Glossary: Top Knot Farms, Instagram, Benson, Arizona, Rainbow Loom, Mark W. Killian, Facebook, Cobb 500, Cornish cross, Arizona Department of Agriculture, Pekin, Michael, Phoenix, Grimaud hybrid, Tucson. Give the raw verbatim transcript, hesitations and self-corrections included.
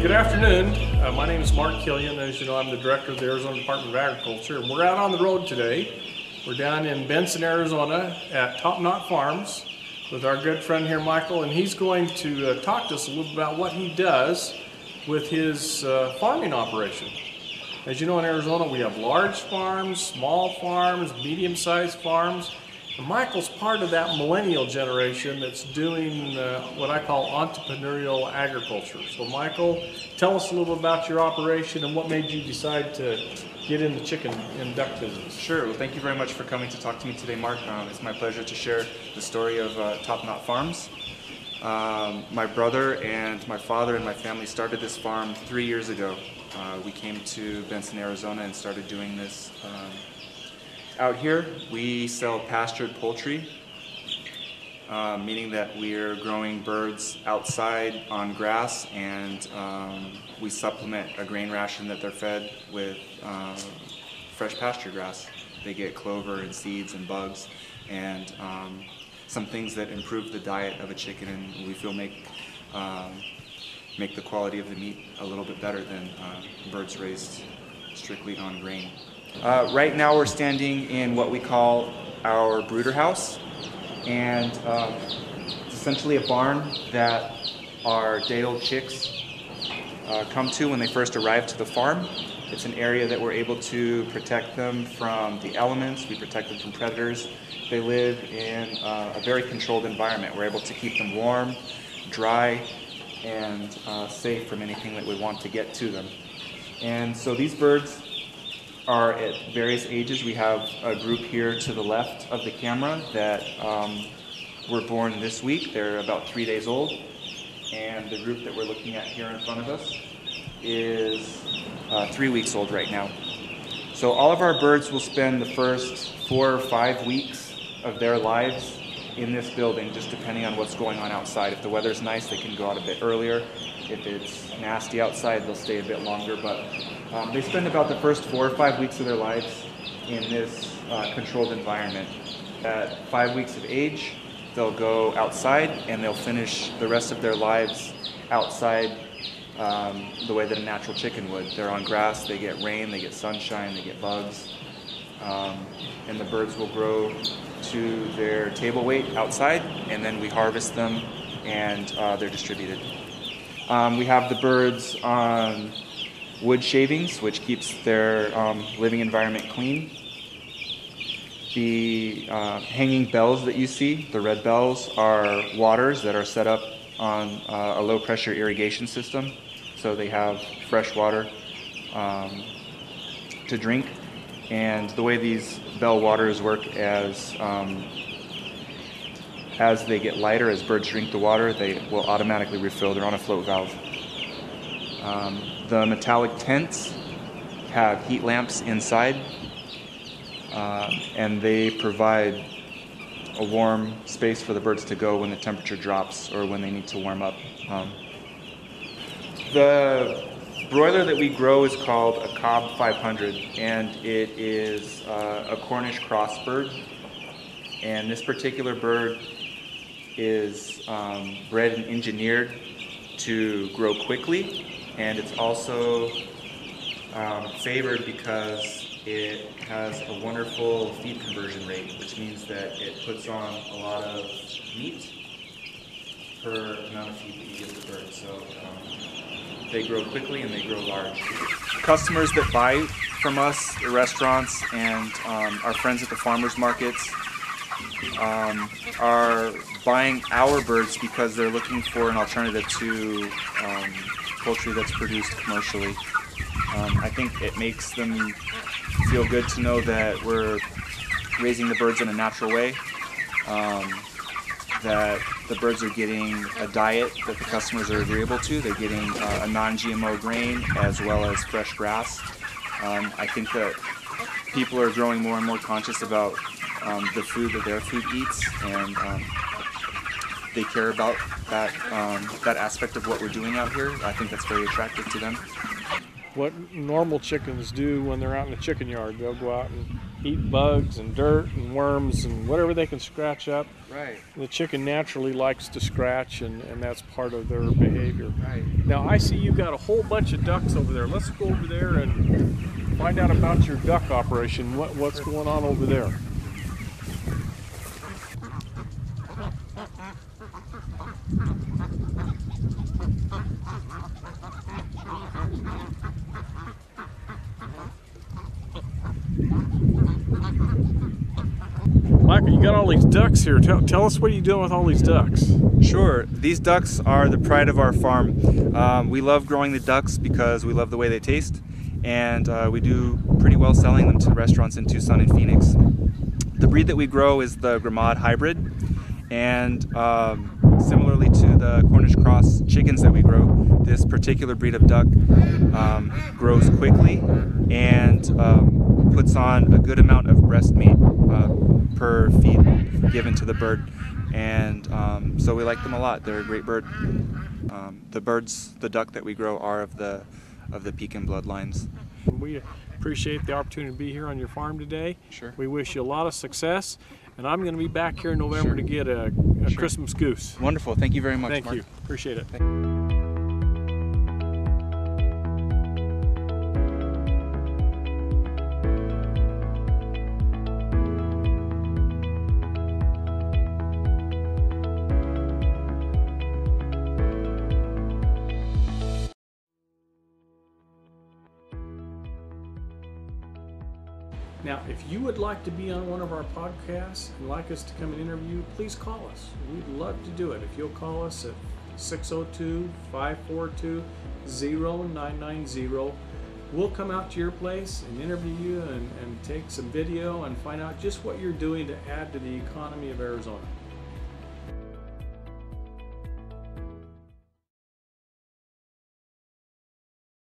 Good afternoon. Uh, my name is Mark Killian. As you know, I'm the director of the Arizona Department of Agriculture, and we're out on the road today. We're down in Benson, Arizona at Top Knot Farms with our good friend here, Michael, and he's going to uh, talk to us a little about what he does with his uh, farming operation. As you know, in Arizona, we have large farms, small farms, medium-sized farms. And Michael's part of that millennial generation that's doing uh, what I call entrepreneurial agriculture. So Michael, tell us a little bit about your operation and what made you decide to get in the chicken and duck business. Sure. Well, thank you very much for coming to talk to me today, Mark. Um, it's my pleasure to share the story of uh, Top Knot Farms. Um, my brother and my father and my family started this farm three years ago. Uh, we came to Benson, Arizona and started doing this. Um, Out here, we sell pastured poultry, uh, meaning that we're growing birds outside on grass, and um, we supplement a grain ration that they're fed with uh, fresh pasture grass. They get clover and seeds and bugs and um, some things that improve the diet of a chicken, and we feel make, um, make the quality of the meat a little bit better than uh, birds raised strictly on grain. Uh, right now we're standing in what we call our brooder house, and uh, it's essentially a barn that our day-old chicks uh, come to when they first arrive to the farm. It's an area that we're able to protect them from the elements, we protect them from predators. They live in uh, a very controlled environment. We're able to keep them warm, dry, and uh, safe from anything that we want to get to them. And so these birds are at various ages. We have a group here to the left of the camera that um, were born this week. They're about three days old. And the group that we're looking at here in front of us is uh, three weeks old right now. So all of our birds will spend the first four or five weeks of their lives in this building, just depending on what's going on outside. If the weather's nice, they can go out a bit earlier. If it's nasty outside, they'll stay a bit longer, but um, they spend about the first four or five weeks of their lives in this uh, controlled environment. At five weeks of age, they'll go outside and they'll finish the rest of their lives outside um, the way that a natural chicken would. They're on grass, they get rain, they get sunshine, they get bugs, um, and the birds will grow to their table weight outside, and then we harvest them and uh, they're distributed. Um, we have the birds on wood shavings, which keeps their um, living environment clean. The uh, hanging bells that you see, the red bells, are waters that are set up on uh, a low-pressure irrigation system, so they have fresh water um, to drink. And the way these bell waters work as um, As they get lighter, as birds drink the water, they will automatically refill. They're on a float valve. Um, the metallic tents have heat lamps inside, uh, and they provide a warm space for the birds to go when the temperature drops or when they need to warm up. Um, the broiler that we grow is called a Cobb five hundred, and it is uh, a Cornish cross bird. And this particular bird is um, bred and engineered to grow quickly, and it's also um, favored because it has a wonderful feed conversion rate, which means that it puts on a lot of meat per amount of feed that you give the bird. So um, they grow quickly and they grow large. Customers that buy from us, the restaurants, and um, our friends at the farmers markets Um, are buying our birds because they're looking for an alternative to um, poultry that's produced commercially. Um, I think it makes them feel good to know that we're raising the birds in a natural way, um, that the birds are getting a diet that the customers are agreeable to. They're getting uh, a non-G M O grain as well as fresh grass. Um, I think that people are growing more and more conscious about Um, the food that their food eats, and um, they care about that um, that aspect of what we're doing out here. I think that's very attractive to them. What normal chickens do when they're out in the chicken yard, they'll go out and eat bugs and dirt and worms and whatever they can scratch up. Right. The chicken naturally likes to scratch, and, and that's part of their behavior. Right. Now, I see you've got a whole bunch of ducks over there. Let's go over there and find out about your duck operation. What, what's going on over there? Michael, you got all these ducks here. Tell, tell us what you're doing with all these ducks. Sure. These ducks are the pride of our farm. Um, we love growing the ducks because we love the way they taste, and uh, we do pretty well selling them to restaurants in Tucson and Phoenix. The breed that we grow is the Grimaud hybrid, and um, similarly to the Cornish cross chickens that we grow, this particular breed of duck um, grows quickly and um, puts on a good amount of breast meat uh, per feed given to the bird. And um, so we like them a lot. They're a great bird. Um, the birds, the duck that we grow, are of the of the Pekin bloodlines. We appreciate the opportunity to be here on your farm today. Sure. We wish you a lot of success. And I'm going to be back here in November sure. to get a, a sure. Christmas goose. Wonderful. Thank you very much, Thank Mark. you. Appreciate it. Thank you. Now, if you would like to be on one of our podcasts and like us to come and interview, please call us. We'd love to do it. If you'll call us at six oh two, five four two, oh nine nine oh, we'll come out to your place and interview you and, and take some video and find out just what you're doing to add to the economy of Arizona.